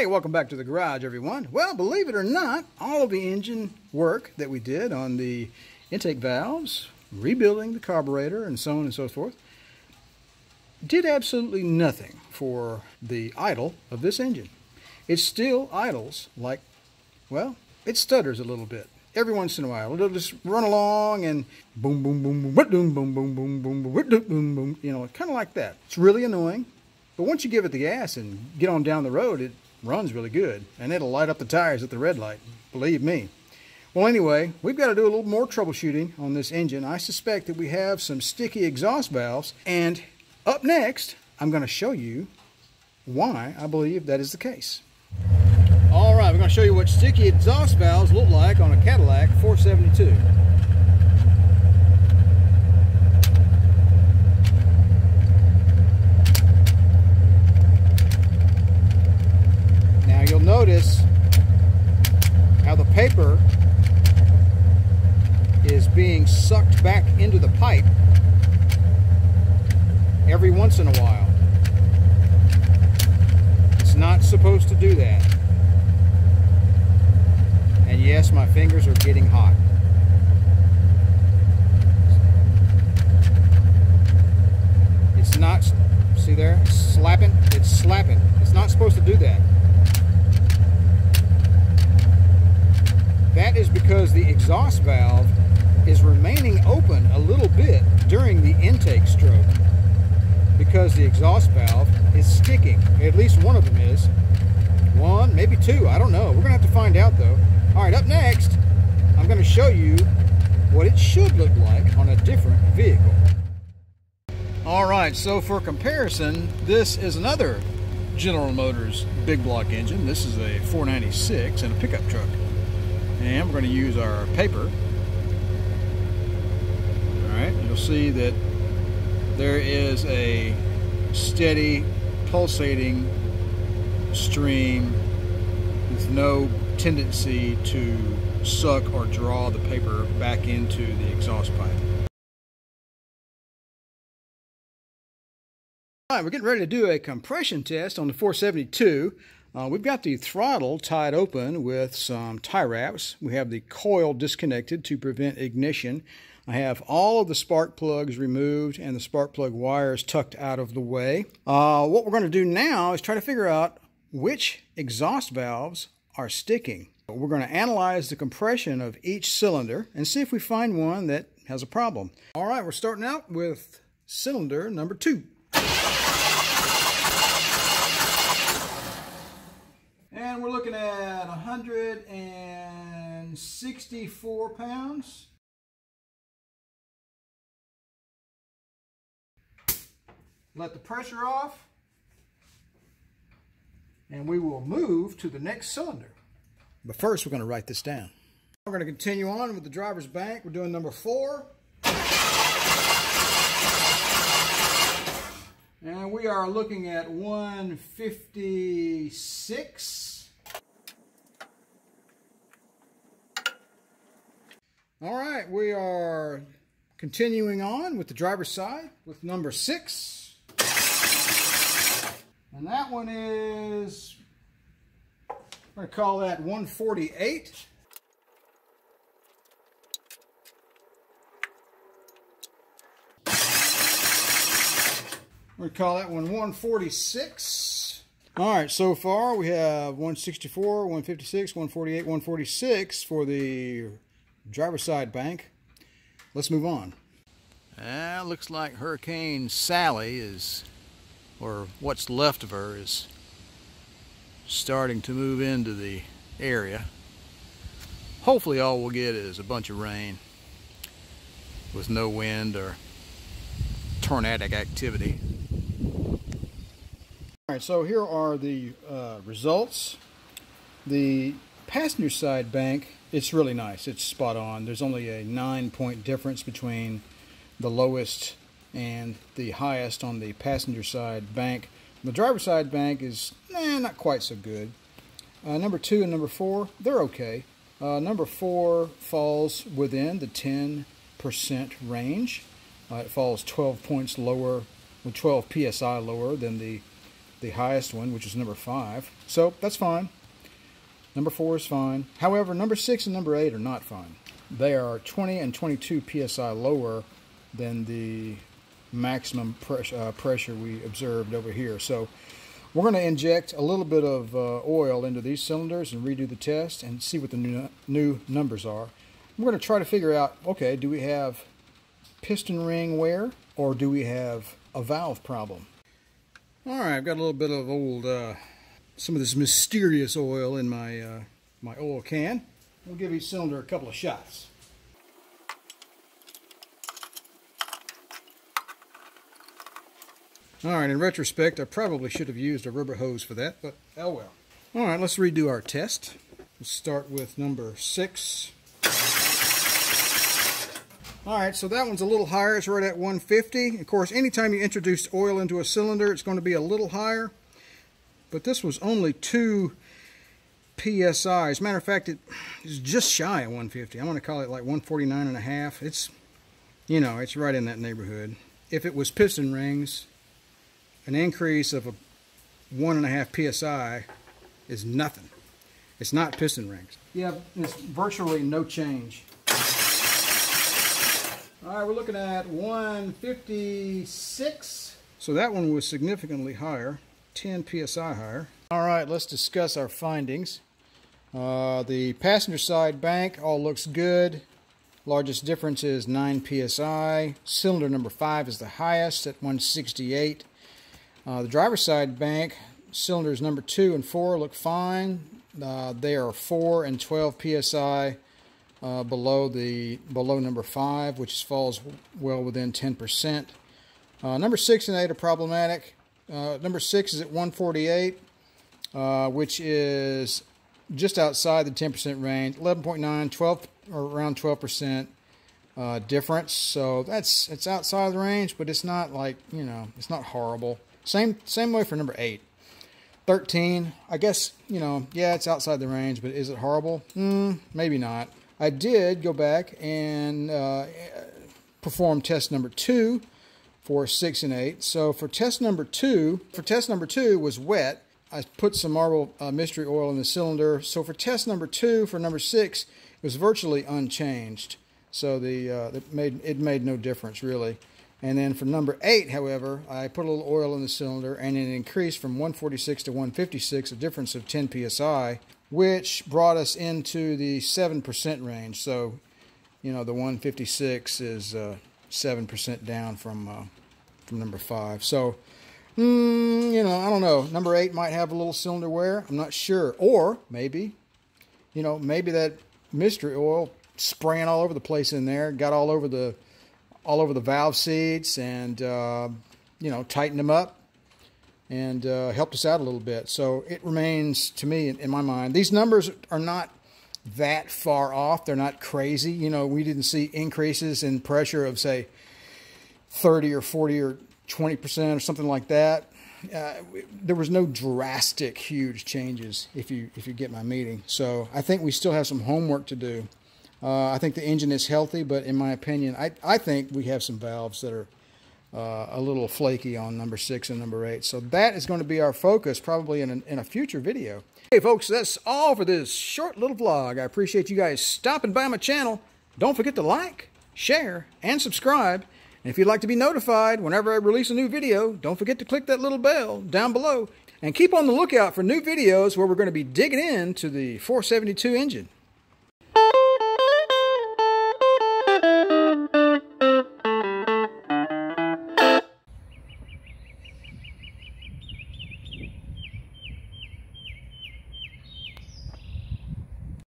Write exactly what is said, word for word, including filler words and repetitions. Hey, welcome back to the garage, everyone. Well, believe it or not, all of the engine work that we did on the intake valves, rebuilding the carburetor, and so on and so forth, did absolutely nothing for the idle of this engine. It still idles like, well, it stutters a little bit. Every once in a while, it'll just run along and boom, boom, boom, boom, boom, boom, boom, boom, boom, boom, boom, boom, you know, kind of like that. It's really annoying, but once you give it the gas and get on down the road, it runs really good, and it'll light up the tires at the red light, believe me. Well, anyway, we've got to do a little more troubleshooting on this engine. I suspect that we have some sticky exhaust valves, and up next, I'm going to show you why I believe that is the case. All right, we're going to show you what sticky exhaust valves look like on a Cadillac four seventy-two. Now, you'll notice how the paper is being sucked back into the pipe every once in a while. It's not supposed to do that. And yes, my fingers are getting hot. It's not, see there, it's slapping, it's slapping. It's not supposed to do that. That is because the exhaust valve is remaining open a little bit during the intake stroke, because the exhaust valve is sticking. At least one of them is. One, maybe two, I don't know. We're gonna have to find out though. All right, up next, I'm gonna show you what it should look like on a different vehicle. All right, so for comparison, this is another General Motors big block engine. This is a four ninety-six and a pickup truck. And we're gonna use our paper. All right, you'll see that there is a steady pulsating stream with no tendency to suck or draw the paper back into the exhaust pipe. All right, we're getting ready to do a compression test on the four seventy-two. Uh, we've got the throttle tied open with some tie wraps. We have the coil disconnected to prevent ignition. I have all of the spark plugs removed and the spark plug wires tucked out of the way. Uh, what we're going to do now is try to figure out which exhaust valves are sticking. We're going to analyze the compression of each cylinder and see if we find one that has a problem. All right, we're starting out with cylinder number two. And we're looking at one hundred sixty-four pounds. Let the pressure off, and we will move to the next cylinder. But first, we're going to write this down. We're going to continue on with the driver's bank. We're doing number four. And we are looking at one fifty-six. All right, we are continuing on with the driver's side with number six. And that one is, we're going to call that one forty-eight. We're going to call that one one forty-six. All right, so far we have one sixty-four, one fifty-six, one forty-eight, one forty-six for the driver's side bank. Let's move on. Uh, looks like Hurricane Sally is, or what's left of her, is starting to move into the area. Hopefully all we'll get is a bunch of rain with no wind or tornadic activity. All right, so here are the uh, results. The passenger side bank, it's really nice. It's spot on. There's only a nine point difference between the lowest and the highest on the passenger side bank. The driver's side bank is eh, not quite so good. Uh, number two and number four, they're okay. Uh, number four falls within the ten percent range. Uh, it falls twelve points lower, with twelve P S I lower than the the highest one, which is number five. So that's fine. Number four is fine. However, number six and number eight are not fine. They are twenty and twenty-two P S I lower than the maximum pres uh, pressure we observed over here. So we're going to inject a little bit of uh, oil into these cylinders and redo the test and see what the new, new numbers are. We're going to try to figure out, okay, do we have piston ring wear or do we have a valve problem? All right, I've got a little bit of old, uh, some of this mysterious oil in my, uh, my oil can. We'll give each cylinder a couple of shots. All right, in retrospect, I probably should have used a rubber hose for that, but oh well. All right, let's redo our test. Let's start with number six. All right, so that one's a little higher. It's right at one fifty. Of course, anytime you introduce oil into a cylinder, it's going to be a little higher. But this was only two P S I. As a matter of fact, it's just shy of one fifty. I want to call it like one forty-nine and a half. It's, you know, it's right in that neighborhood. If it was piston rings, an increase of a one and a half P S I is nothing. It's not piston rings. Yeah, it's virtually no change. All right, we're looking at one fifty-six. So that one was significantly higher, ten P S I higher. All right, let's discuss our findings. Uh, the passenger side bank all looks good. Largest difference is nine P S I. Cylinder number five is the highest at one sixty-eight. Uh, the driver's side bank, cylinders number two and four look fine. Uh, they are four and twelve P S I. Uh, below the below number five, which falls well within ten percent. Uh, number six and eight are problematic. Uh, number six is at one forty-eight, uh, which is just outside the ten percent range, eleven point nine, twelve or around twelve percent uh, difference. So that's it's outside of the range, but it's not like, you know, it's not horrible. Same same way for number eight. thirteen, I guess, you know, yeah, it's outside the range, but is it horrible? Mm, maybe not. I did go back and uh, perform test number two for six and eight. So for test number two, for test number two was wet. I put some marble uh, mystery oil in the cylinder. So for test number two, for number six, it was virtually unchanged. So the uh, it made it made no difference really. And then for number eight, however, I put a little oil in the cylinder and it increased from one forty-six to one fifty-six, a difference of ten P S I. Which brought us into the seven percent range. So, you know, the one fifty-six is uh, seven percent down from uh, from number five. So, mm, you know, I don't know. Number eight might have a little cylinder wear. I'm not sure. Or maybe, you know, maybe that mystery oil spraying all over the place in there got all over the all over the valve seats and uh, you know, tightened them up. And uh, helped us out a little bit. So it remains, to me, in, in my mind, these numbers are not that far off. They're not crazy. You know, we didn't see increases in pressure of, say, thirty or forty or twenty percent or something like that. Uh, there was no drastic, huge changes, if you, if you get my meaning. So I think we still have some homework to do. Uh, I think the engine is healthy, but in my opinion, I, I think we have some valves that are Uh, a little flaky on number six and number eight. So that is going to be our focus probably in, an, in a future video. Hey folks, that's all for this short little vlog. I appreciate you guys stopping by my channel. Don't forget to like, share, and subscribe. And if you'd like to be notified whenever I release a new video, don't forget to click that little bell down below. And keep on the lookout for new videos where we're going to be digging into the four seventy-two engine.